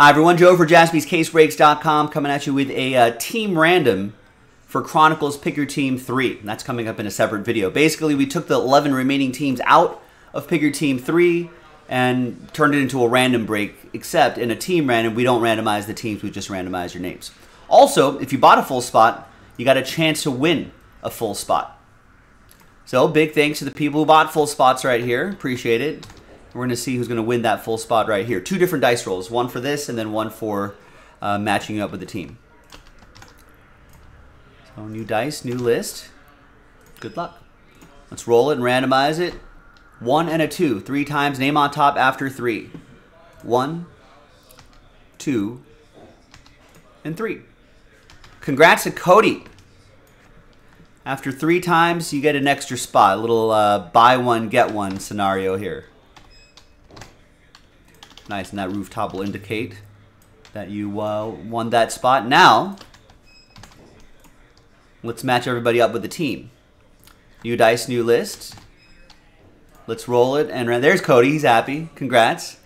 Hi everyone, Joe for JaspysCaseBreaks.com coming at you with a team random for Chronicle's Pick Your Team 3. And that's coming up in a separate video. Basically, we took the 11 remaining teams out of Pick Your Team 3 and turned it into a random break, except in a team random, we don't randomize the teams, we just randomize your names. Also, if you bought a full spot, you got a chance to win a full spot. So big thanks to the people who bought full spots right here. Appreciate it. We're going to see who's going to win that full spot right here. Two different dice rolls, one for this and then one for matching up with the team. So new dice, new list. Good luck. Let's roll it and randomize it. 1 and a 2. 3 times, name on top after 3. 1, 2, and 3. Congrats to Cody. After 3 times, you get an extra spot. A little buy one, get one scenario here. Nice, and that rooftop will indicate that you won that spot. Now, let's match everybody up with the team. New dice, new list. Let's roll it. And there's Cody. He's happy. Congrats.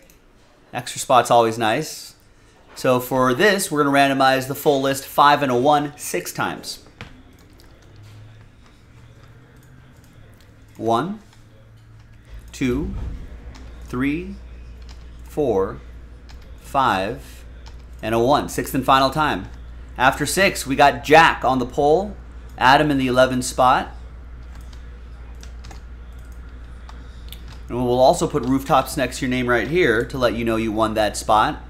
Extra spot's always nice. So for this, we're going to randomize the full list 5 and a 1 6 times. 1, 2, 3, 4, 5, and a 1. 6th and final time. After 6, we got Jack on the pole, Adam in the 11th spot. And we'll also put rooftops next to your name right here to let you know you won that spot.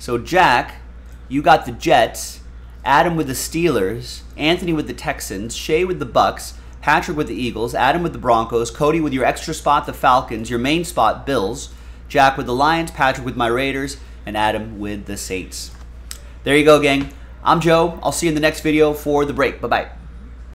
So Jack, you got the Jets, Adam with the Steelers, Anthony with the Texans, Shay with the Bucks, Patrick with the Eagles, Adam with the Broncos, Cody with your extra spot, the Falcons, your main spot, Bills, Jack with the Lions, Patrick with my Raiders, and Adam with the Saints. There you go, gang. I'm Joe. I'll see you in the next video for the break. Bye-bye.